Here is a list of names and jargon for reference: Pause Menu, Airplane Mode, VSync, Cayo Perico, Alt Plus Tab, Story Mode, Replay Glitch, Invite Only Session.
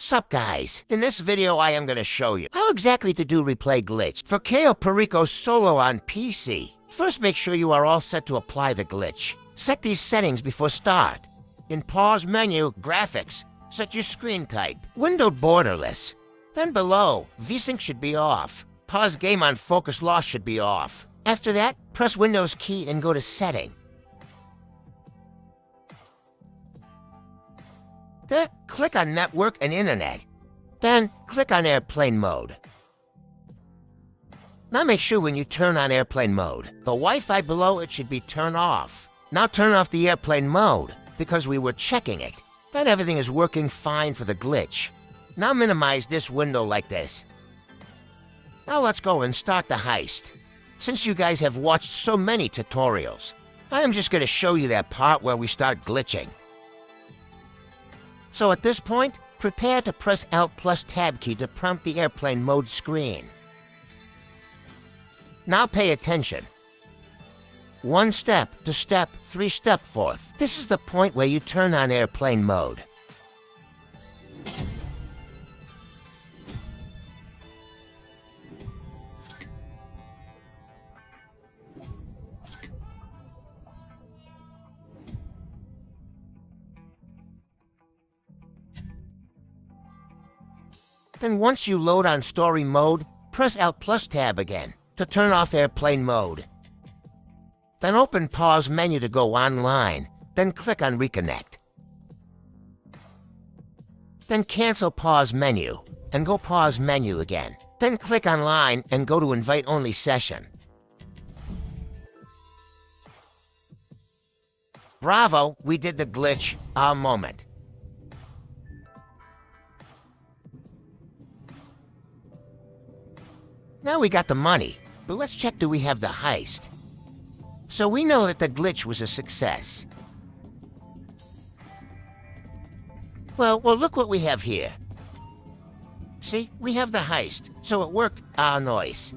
Sup guys, in this video I am going to show you how exactly to do Replay Glitch for Cayo Perico solo on PC. First make sure you are all set to apply the glitch. Set these settings before start. In Pause Menu, Graphics, set your screen type, Window Borderless. Then below, VSync should be off. Pause Game on Focus Loss should be off. After that, press Windows key and go to Setting. Then click on Network and Internet. Then click on Airplane Mode. Now make sure when you turn on Airplane Mode, the Wi-Fi below it should be turned off. Now turn off the Airplane Mode because we were checking it. Then everything is working fine for the glitch. Now minimize this window like this. Now let's go and start the heist. Since you guys have watched so many tutorials, I am just going to show you that part where we start glitching. So at this point, prepare to press Alt Plus Tab key to prompt the Airplane Mode screen. Now pay attention. One step, two step, three step, fourth. This is the point where you turn on Airplane Mode. Then once you load on Story Mode, press Alt Plus Tab again to turn off Airplane Mode. Then open Pause Menu to go online, then click on Reconnect. Then cancel Pause Menu and go Pause Menu again. Then click Online and go to Invite Only Session. Bravo, we did the glitch, our moment. Now we got the money, but let's check do we have the heist. So we know that the glitch was a success. Well, look what we have here. See, we have the heist, so it worked our noise.